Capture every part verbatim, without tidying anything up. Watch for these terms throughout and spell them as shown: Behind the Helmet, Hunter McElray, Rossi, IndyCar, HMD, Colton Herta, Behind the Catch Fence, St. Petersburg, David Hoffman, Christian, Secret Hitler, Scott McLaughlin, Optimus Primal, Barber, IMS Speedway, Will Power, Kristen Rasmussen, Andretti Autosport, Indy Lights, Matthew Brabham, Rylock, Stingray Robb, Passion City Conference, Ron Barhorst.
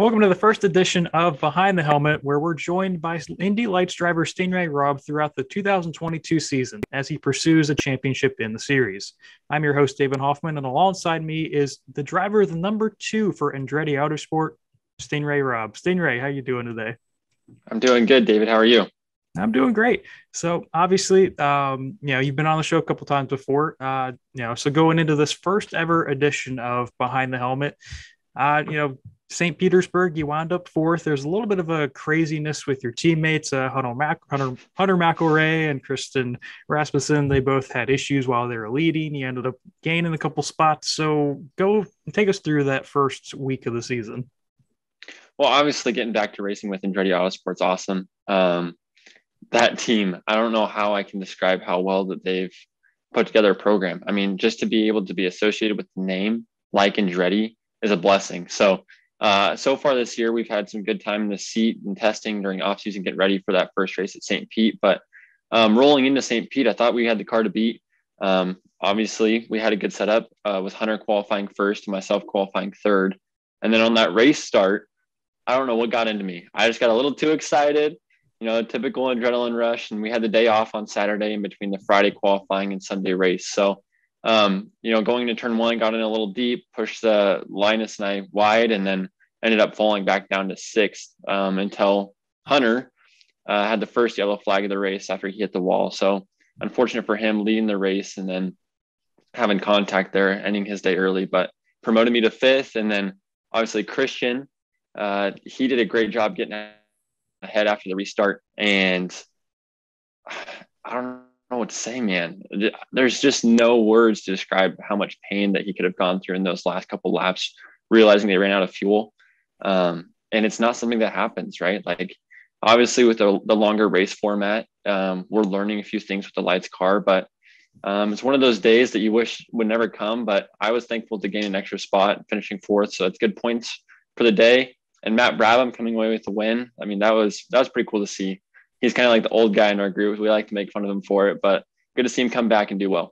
Welcome to the first edition of Behind the Helmet, where we're joined by Indy Lights driver Stingray Robb throughout the two thousand twenty-two season as he pursues a championship in the series. I'm your host, David Hoffman, and alongside me is the driver, the number two for Andretti Autosport, Stingray Robb. Stingray, how you doing today? I'm doing good, David. How are you? I'm doing great. So obviously, um, you know, you've been on the show a couple times before, uh, you know, so going into this first ever edition of Behind the Helmet, uh, you know, Saint Petersburg, you wound up fourth. There's a little bit of a craziness with your teammates, uh, Hunter, Mac- Hunter, Hunter McElray and Kristen Rasmussen. They both had issues while they were leading. You ended up gaining a couple spots. So go take us through that first week of the season. Well, obviously getting back to racing with Andretti Autosport's awesome. Um, that team, I don't know how I can describe how well that they've put together a program. I mean, just to be able to be associated with the name like Andretti is a blessing. So Uh, so far this year, we've had some good time in the seat and testing during offseason, get ready for that first race at Saint Pete. But um, rolling into Saint Pete, I thought we had the car to beat. Um, obviously, we had a good setup uh, with Hunter qualifying first and myself qualifying third. And then on that race start, I don't know what got into me. I just got a little too excited, you know, typical adrenaline rush. And we had the day off on Saturday in between the Friday qualifying and Sunday race. So Um, you know, going to turn one, got in a little deep, pushed the Linus and I wide, and then ended up falling back down to sixth um, until Hunter uh, had the first yellow flag of the race after he hit the wall. So unfortunate for him, leading the race and then having contact there, ending his day early, but promoted me to fifth. And then obviously Christian, uh, he did a great job getting ahead after the restart. And I don't know. I don't know what to say, man. There's just no words to describe how much pain that he could have gone through in those last couple laps, realizing they ran out of fuel. Um, and it's not something that happens, right? Like, obviously, with the, the longer race format, um, we're learning a few things with the Lights car, but um, it's one of those days that you wish would never come. But I was thankful to gain an extra spot, finishing fourth. So that's good points for the day. And Matt Brabham coming away with the win. I mean, that was that was pretty cool to see. He's kind of like the old guy in our group. We like to make fun of him for it, but good to see him come back and do well.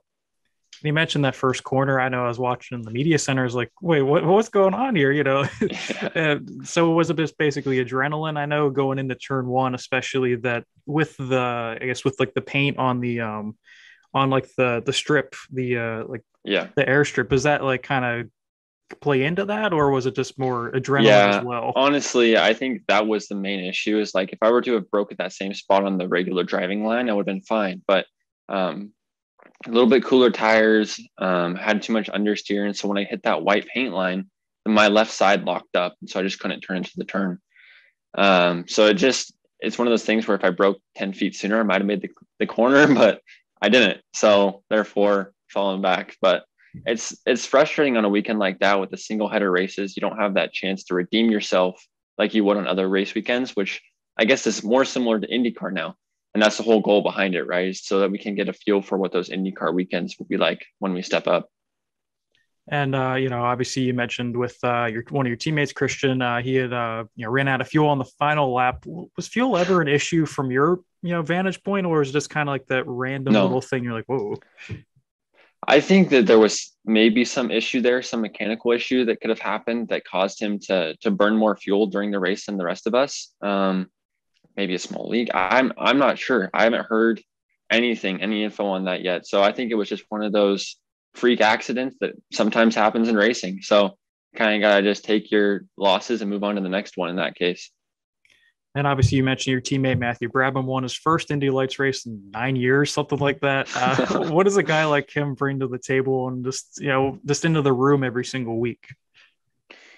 You mentioned that first corner. I know I was watching the media center. I was like, wait, what, what's going on here? You know, yeah. uh, so was it just basically adrenaline? I know going into turn one, especially that with the, I guess with like the paint on the, um, on like the, the strip, the, uh, like yeah. the airstrip, is that like kind of play into that, or was it just more adrenaline yeah, as well? Honestly, I think that was the main issue. Is like if I were to have broken that same spot on the regular driving line, I would have been fine. But um, a little bit cooler tires, um, had too much understeer, and so when I hit that white paint line, my left side locked up, and so I just couldn't turn into the turn. Um, so it just it's one of those things where if I broke ten feet sooner, I might have made the the corner, but I didn't. So therefore, falling back, but. It's it's frustrating on a weekend like that with the single header races. You don't have that chance to redeem yourself like you would on other race weekends, which I guess is more similar to IndyCar now. And that's the whole goal behind it, right? So that we can get a feel for what those IndyCar weekends will be like when we step up. And, uh, you know, obviously you mentioned with uh, your one of your teammates, Christian, uh, he had, uh, you know, ran out of fuel on the final lap. Was fuel ever an issue from your, you know, vantage point, or is it just kind of like that random no. little thing? You're like, whoa. I think that there was maybe some issue there, some mechanical issue that could have happened that caused him to to burn more fuel during the race than the rest of us. Um, maybe a small leak. I'm I'm not sure. I haven't heard anything, any info on that yet. So I think it was just one of those freak accidents that sometimes happens in racing. So kind of got to just take your losses and move on to the next one in that case. And obviously you mentioned your teammate, Matthew Brabham, won his first Indy Lights race in nine years, something like that. Uh, what does a guy like him bring to the table and just, you know, just into the room every single week?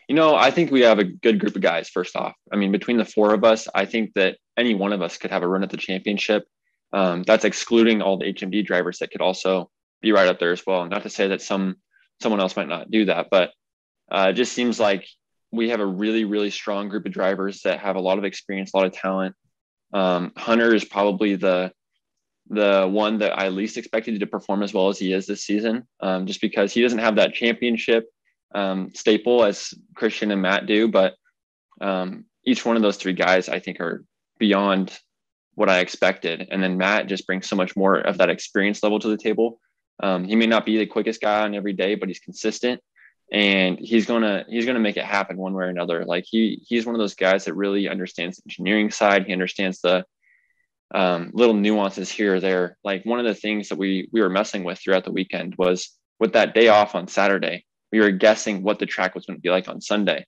You know, I think we have a good group of guys, first off. I mean, between the four of us, I think that any one of us could have a run at the championship. Um, that's excluding all the H M D drivers that could also be right up there as well. Not to say that some someone else might not do that, but uh, it just seems like we have a really, really strong group of drivers that have a lot of experience, a lot of talent. Um, Hunter is probably the the one that I least expected to perform as well as he is this season, um, just because he doesn't have that championship um, staple as Christian and Matt do. But um, each one of those three guys, I think, are beyond what I expected. And then Matt just brings so much more of that experience level to the table. Um, he may not be the quickest guy on every day, but he's consistent. and he's gonna he's gonna make it happen one way or another. Like he he's one of those guys that really understands the engineering side. He understands the um, little nuances here or there. Like one of the things that we we were messing with throughout the weekend was with that day off on Saturday, we were guessing what the track was going to be like on Sunday.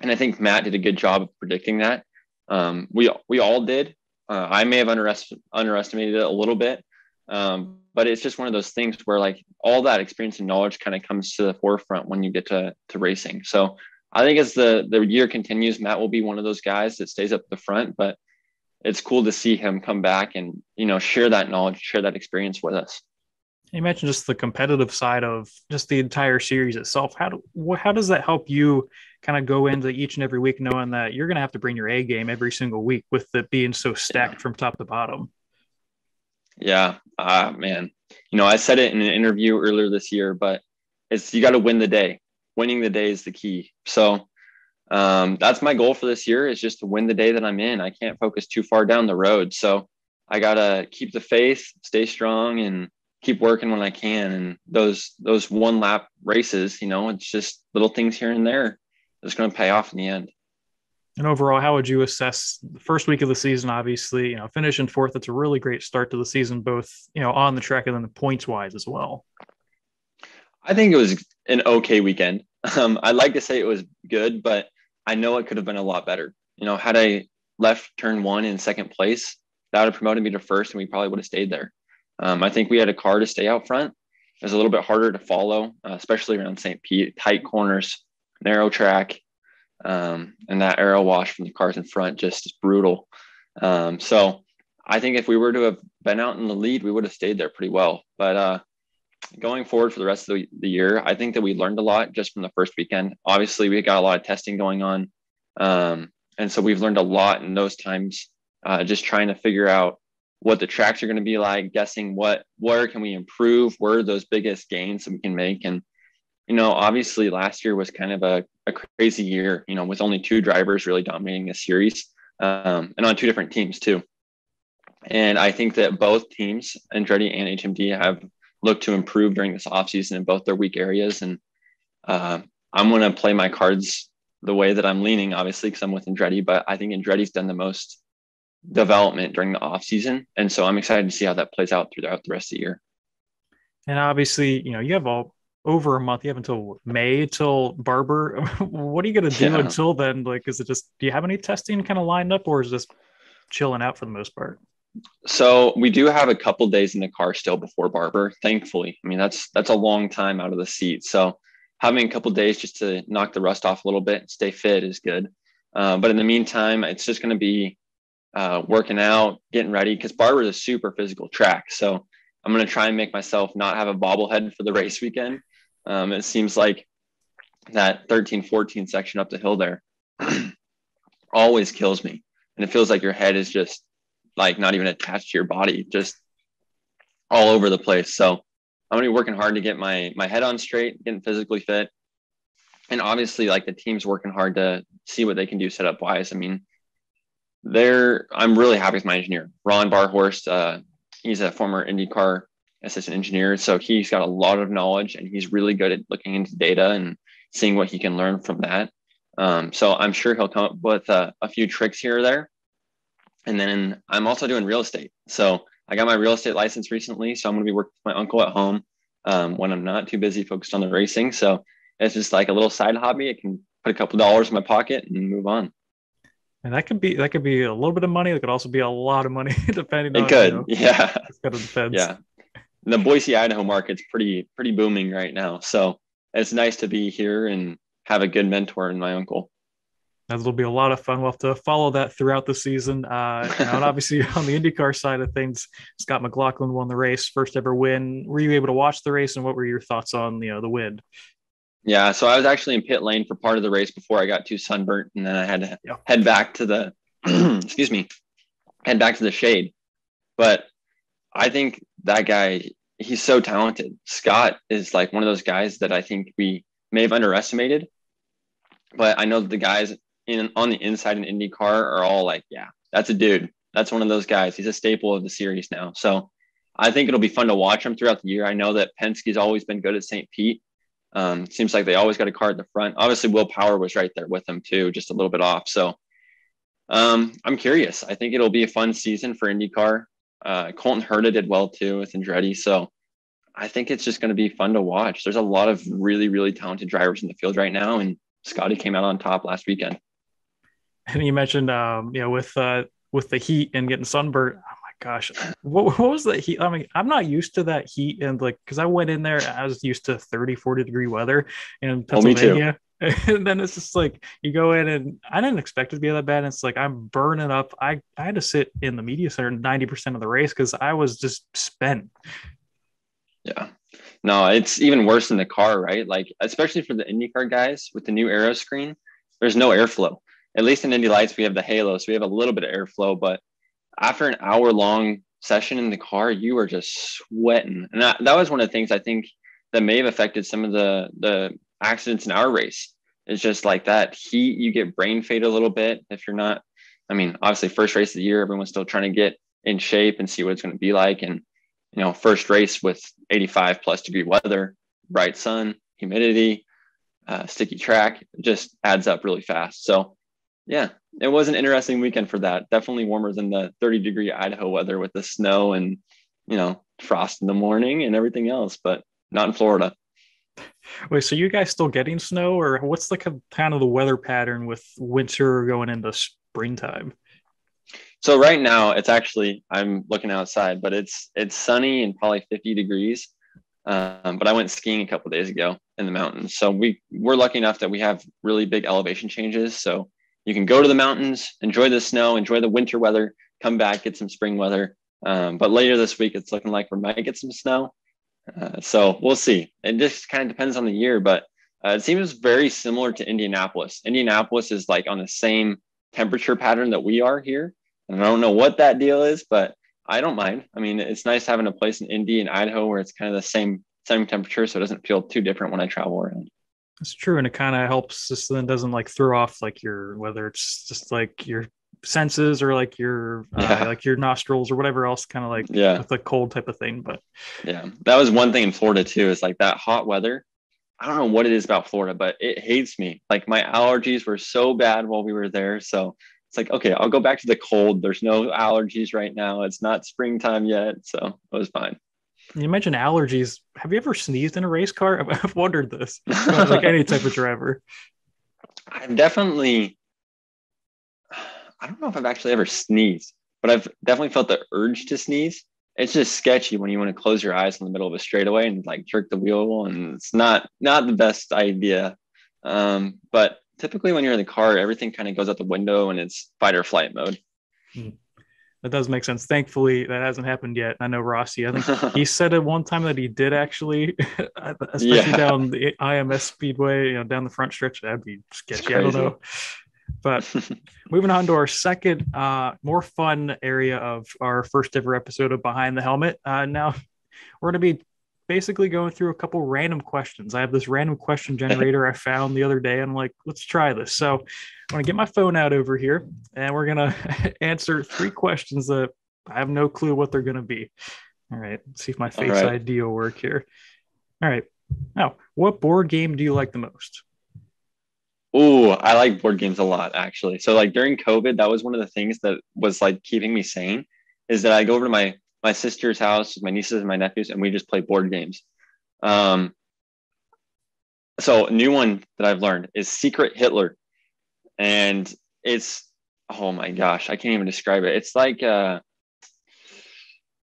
And I think Matt did a good job of predicting that. Um, we we all did. Uh, I may have underest- underestimated it a little bit, um, but it's just one of those things where like all that experience and knowledge kind of comes to the forefront when you get to to racing. So I think as the the year continues, Matt will be one of those guys that stays up the front, but it's cool to see him come back and, you know, share that knowledge, share that experience with us. You mentioned just the competitive side of just the entire series itself. How do, how does that help you kind of go into each and every week knowing that you're going to have to bring your A game every single week with it being so stacked yeah. from top to bottom? Yeah, uh, man, you know, I said it in an interview earlier this year, but it's, you got to win the day. Winning the day is the key. So um, that's my goal for this year, is just to win the day that I'm in. I can't focus too far down the road. So I got to keep the faith, stay strong, and keep working when I can. And those, those one lap races, you know, it's just little things here and there that's going to pay off in the end. And overall, how would you assess the first week of the season? Obviously, you know, finishing fourth, it's a really great start to the season, both, you know, on the track and then the points wise as well. I think it was an okay weekend. Um, I'd like to say it was good, but I know it could have been a lot better. You know, had I left turn one in second place, that would have promoted me to first and we probably would have stayed there. Um, I think we had a car to stay out front. It was a little bit harder to follow, uh, especially around Saint Pete, tight corners, narrow track, um, and that aero wash from the cars in front just is brutal. Um, so I think if we were to have been out in the lead, we would have stayed there pretty well. But uh, going forward for the rest of the, the year, I think that we learned a lot just from the first weekend. Obviously, we got a lot of testing going on. Um, and so we've learned a lot in those times, uh, just trying to figure out what the tracks are going to be like, guessing what, where can we improve, where are those biggest gains that we can make. And, you know, obviously last year was kind of a, a crazy year, you know, with only two drivers really dominating a series, um, and on two different teams too. And I think that both teams, Andretti and H M D, have looked to improve during this offseason in both their weak areas. And uh, I'm going to play my cards the way that I'm leaning, obviously, because I'm with Andretti, but I think Andretti's done the most development during the off season. And so I'm excited to see how that plays out throughout the rest of the year. And obviously, you know, you have all over a month, you have until May till Barber. What are you going to do yeah. until then? Like, is it just, do you have any testing kind of lined up, or is this chilling out for the most part? So we do have a couple days in the car still before Barber, thankfully. I mean, that's, that's a long time out of the seat. So having a couple days just to knock the rust off a little bit and stay fit is good. Uh, but in the meantime, it's just going to be, Uh, working out, getting ready, because Barber is a super physical track. So I'm going to try and make myself not have a bobblehead for the race weekend. Um, it seems like that thirteen fourteen section up the hill there always kills me. And it feels like your head is just like not even attached to your body, just all over the place. So I'm going to be working hard to get my, my head on straight, getting physically fit. And obviously like the team's working hard to see what they can do setup wise. I mean, There, I'm really happy with my engineer, Ron Barhorst. Uh, he's a former IndyCar assistant engineer, so he's got a lot of knowledge, and he's really good at looking into data and seeing what he can learn from that. Um, so I'm sure he'll come up with uh, a few tricks here or there. And then I'm also doing real estate. So I got my real estate license recently, so I'm going to be working with my uncle at home um, when I'm not too busy focused on the racing. So it's just like a little side hobby. I can put a couple dollars in my pocket and move on. And that could be that could be a little bit of money. It could also be a lot of money, depending. It on, could, you know, yeah. It's kind of depends. Yeah, the Boise, Idaho market's pretty pretty booming right now, so it's nice to be here and have a good mentor in my uncle. That'll be a lot of fun. We'll have to follow that throughout the season. Uh, you know, and obviously, on the IndyCar side of things, Scott McLaughlin won the race, first ever win. Were you able to watch the race, and what were your thoughts on you know the win? Yeah, so I was actually in pit lane for part of the race before I got too sunburnt, and then I had to yeah. head back to the, excuse me, head back to the shade. But I think that guy, he's so talented. Scott is like one of those guys that I think we may have underestimated, but I know that the guys in on the inside in IndyCar are all like, yeah, that's a dude. That's one of those guys. He's a staple of the series now. So I think it'll be fun to watch him throughout the year. I know that Penske's always been good at Saint Pete. Um, seems like they always got a car at the front. Obviously, Will Power was right there with them too, just a little bit off. So um, I'm curious. I think it'll be a fun season for IndyCar. Uh, Colton Herta did well too with Andretti. So I think it's just going to be fun to watch. There's a lot of really, really talented drivers in the field right now. And Scotty came out on top last weekend. And you mentioned, um, you know, with, uh, with the heat and getting sunburned. Oh my gosh. What, what was the heat? I mean, I'm not used to that heat. And like, cause I went in there, I was used to thirty, forty degree weather in Pennsylvania. Oh, me too. And then it's just like, you go in and I didn't expect it to be that bad. And it's like, I'm burning up. I, I had to sit in the media center ninety percent of the race. Cause I was just spent. Yeah. No, it's even worse in the car, right? Like, especially for the IndyCar guys with the new aero screen, there's no airflow. At least in Indy Lights, we have the halo, so we have a little bit of airflow. But after an hour-long session in the car, you are just sweating. And that, that was one of the things I think that may have affected some of the, the accidents in our race. It's just like that heat, you get brain fade a little bit if you're not. I mean, obviously, first race of the year, everyone's still trying to get in shape and see what it's going to be like. And, you know, first race with eighty-five plus degree weather, bright sun, humidity, uh, sticky track, it just adds up really fast. So, yeah, it was an interesting weekend for that. Definitely warmer than the thirty degree Idaho weather with the snow and, you know, frost in the morning and everything else, but not in Florida. Wait, so you guys still getting snow, or what's the kind of the weather pattern with winter going into springtime? So right now it's actually, I'm looking outside, but it's, it's sunny and probably fifty degrees. Um, but I went skiing a couple of days ago in the mountains. So we we're lucky enough that we have really big elevation changes. So you can go to the mountains, enjoy the snow, enjoy the winter weather, come back, get some spring weather. Um, but later this week, it's looking like we might get some snow. Uh, so we'll see. It just kind of depends on the year, but uh, it seems very similar to Indianapolis. Indianapolis is like on the same temperature pattern that we are here. And I don't know what that deal is, but I don't mind. I mean, it's nice having a place in Indy and Idaho where it's kind of the same, same temperature. So it doesn't feel too different when I travel around. That's true. And it kind of helps just then doesn't like throw off like your, whether it's just like your senses or like your, yeah. uh, like your nostrils or whatever else, kind of like yeah. with the cold type of thing. But yeah, that was one thing in Florida too, is like that hot weather. I don't know what it is about Florida, but it hates me. Like my allergies were so bad while we were there. So it's like, okay, I'll go back to the cold. There's no allergies right now. It's not springtime yet. So it was fine. You mentioned allergies. Have you ever sneezed in a race car? I've wondered this. Like any type of driver. I've definitely, I don't know if I've actually ever sneezed, but I've definitely felt the urge to sneeze. It's just sketchy when you want to close your eyes in the middle of a straightaway and like jerk the wheel. And it's not, not the best idea. Um, but typically when you're in the car, everything kind of goes out the window and it's fight or flight mode. Hmm. That does make sense. Thankfully, that hasn't happened yet. I know Rossi, I think he said at one time that he did actually, especially yeah. down the I M S Speedway, you know, down the front stretch. That'd be sketchy. I don't know. But moving on to our second, uh, more fun area of our first ever episode of Behind the Helmet. Uh, now we're going to be basically going through a couple random questions. I have this random question generator I found the other day. I'm like, let's try this. So I'm going to get my phone out over here and we're going to answer three questions that I have no clue what they're going to be. All right. Let's see if my face right. I D will work here. All right. Now, what board game do you like the most? Oh, I like board games a lot, actually. So like during COVID, that was one of the things that was like keeping me sane is that I go over to my my sister's house, my nieces and my nephews, and we just play board games. Um, so a new one that I've learned is Secret Hitler. And it's, oh my gosh, I can't even describe it. It's like, uh,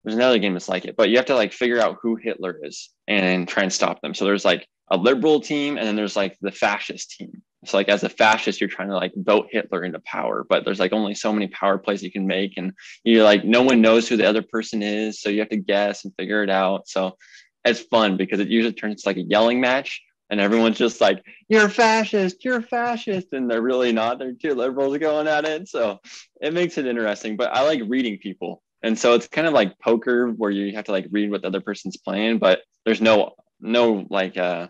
there's another game that's like it, but you have to like figure out who Hitler is and try and stop them. So there's like a liberal team and then there's like the fascist team. So like as a fascist, you're trying to like vote Hitler into power, but there's like only so many power plays you can make. And you're like, no one knows who the other person is. So you have to guess and figure it out. So it's fun because it usually turns into like a yelling match and everyone's just like, you're a fascist, you're a fascist. And they're really not, they're two liberals going at it. So it makes it interesting, but I like reading people. And so it's kind of like poker where you have to like read what the other person's playing, but there's no, no, like, uh,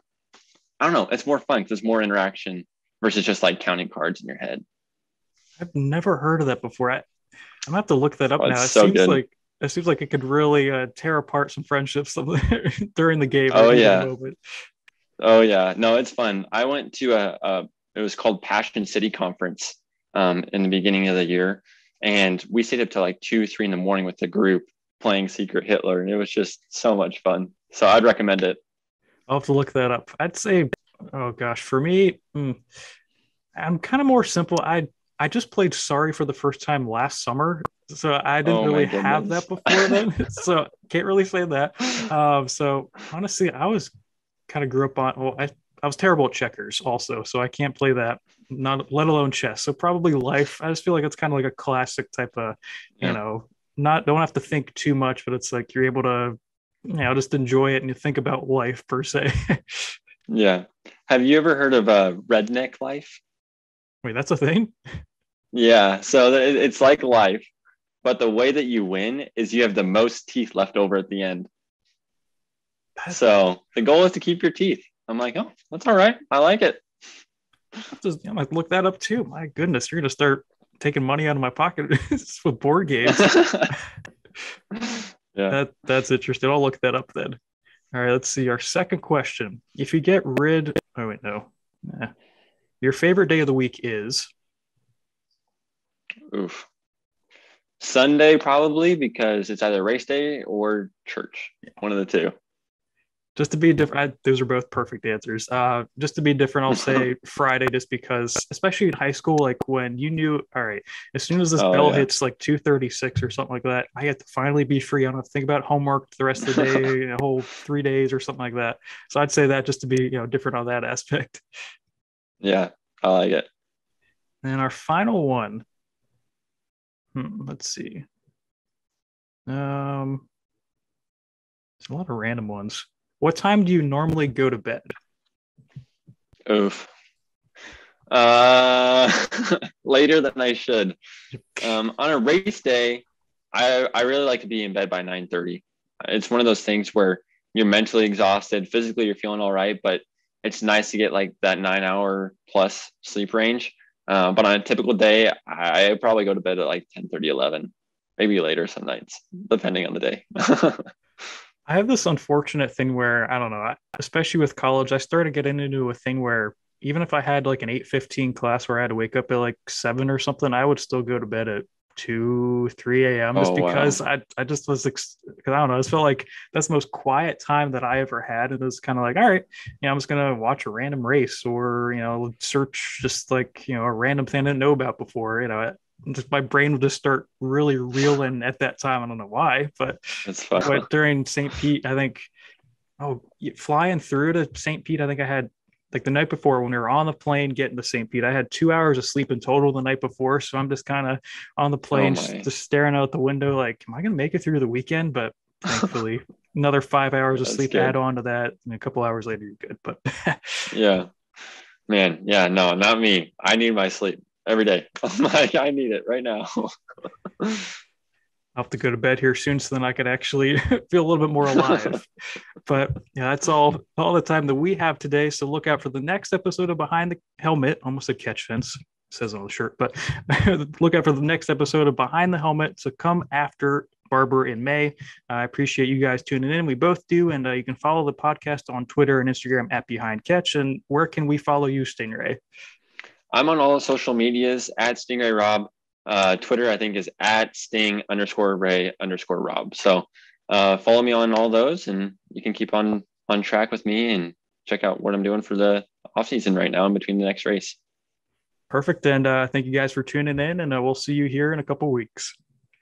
I don't know. It's more fun because there's more interaction versus just like counting cards in your head. I've never heard of that before. I, I'm gonna have to look that up oh, now. It so seems good. like it seems like it could really uh, tear apart some friendships during the game. Oh yeah. Moment. Oh yeah, no, it's fun. I went to a, a it was called Passion City Conference um, in the beginning of the year, and we stayed up till like two, three in the morning with the group playing Secret Hitler, and it was just so much fun. So I'd recommend it. I'll have to look that up. I'd say, oh gosh, for me, mm, I'm kind of more simple. I I just played Sorry for the first time last summer, so I didn't oh really have that before then. So can't really say that. Um, so honestly, I was kind of grew up on. Well, I I was terrible at checkers also, so I can't play that. Not let alone chess. So probably life. I just feel like it's kind of like a classic type of, you yeah. know, not don't have to think too much, but it's like you're able to, you know, just enjoy it and you think about life per se. Yeah. Have you ever heard of uh, redneck life? Wait, that's a thing? Yeah. So it's like life, but the way that you win is you have the most teeth left over at the end. That's... So the goal is to keep your teeth. I'm like, oh, that's all right. I like it. Just, I'm like, look that up too. My goodness, you're going to start taking money out of my pocket with board games. Yeah, that, that's interesting. I'll look that up then. All right, let's see. Our second question. If you get rid... Oh, wait, no. Nah. Your favorite day of the week is? Oof. Sunday, probably, because it's either race day or church. Yeah. One of the two. Just to be different, I, those are both perfect answers. Uh, just to be different, I'll say Friday, just because, especially in high school, like when you knew, all right, as soon as this oh, bell yeah. hits like two thirty-six or something like that, I have to finally be free. I don't have to think about homework the rest of the day, a whole three days or something like that. So I'd say that just to be, you know, different on that aspect. Yeah, I like it. And our final one. Hmm, let's see. Um, there's a lot of random ones. What time do you normally go to bed? Oof. Uh, later than I should. Um, on a race day, I, I really like to be in bed by nine thirty. It's one of those things where you're mentally exhausted. Physically, you're feeling all right, but it's nice to get like that nine hour plus sleep range. Uh, but on a typical day, I probably go to bed at like ten thirty, eleven, maybe later some nights, depending on the day. I have this unfortunate thing where, I don't know, especially with college, I started getting into a thing where even if I had like an eight fifteen class where I had to wake up at like seven or something, I would still go to bed at two, three a.m. just oh, because wow. I, I just was, because I don't know, I just felt like that's the most quiet time that I ever had. It was kind of like, all right, you know, I'm just going to watch a random race or, you know, search just like, you know, a random thing I didn't know about before, you know, it, just my brain will just start really reeling at that time. I don't know why, but, but during Saint Pete, I think, oh, flying through to Saint Pete, I think I had like the night before when we were on the plane getting to Saint Pete, I had two hours of sleep in total the night before. So I'm just kind of on the plane, oh just staring out the window, like, am I going to make it through the weekend? But thankfully, another five hours of That's sleep good. Add on to that. And a couple hours later, you're good. But yeah, man. Yeah, no, not me. I need my sleep. Every day. I'm like, I need it right now. I'll have to go to bed here soon so then I could actually feel a little bit more alive. But yeah, that's all all the time that we have today. So look out for the next episode of Behind the Helmet. Almost a catch fence. It says on the shirt. But look out for the next episode of Behind the Helmet. So come after Barber in May. I uh, appreciate you guys tuning in. We both do. And uh, you can follow the podcast on Twitter and Instagram at Behind Catch. And where can we follow you, Stingray? I'm on all the social medias at Stingray Robb. Uh, Twitter, I think, is at Sting underscore Ray underscore Robb. So uh, follow me on all those, and you can keep on on track with me and check out what I'm doing for the off season right now in between the next race. Perfect. And uh, thank you guys for tuning in, and uh, we'll see you here in a couple weeks.